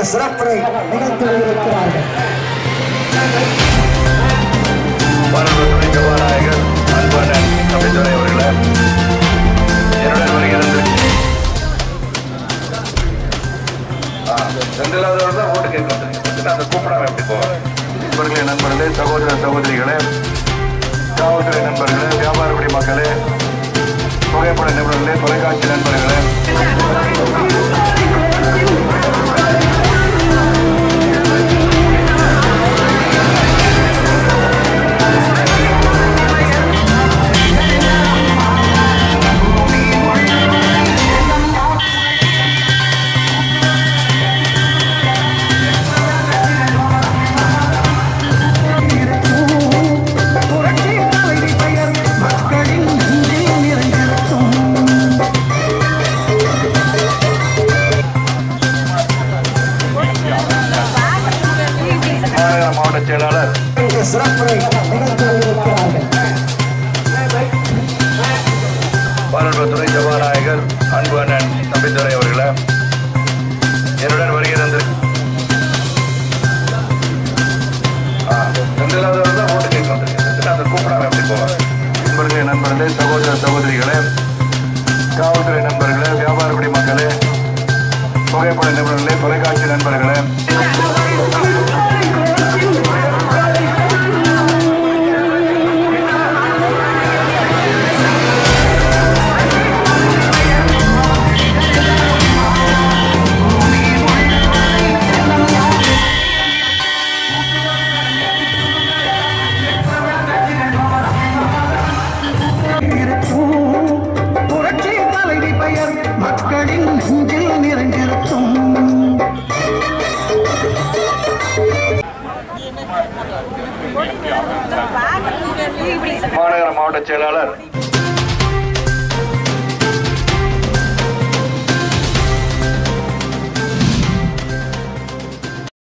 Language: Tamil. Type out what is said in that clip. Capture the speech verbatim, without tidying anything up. και σράπτρε μην மாநகர மாவட்ட செயலாளர்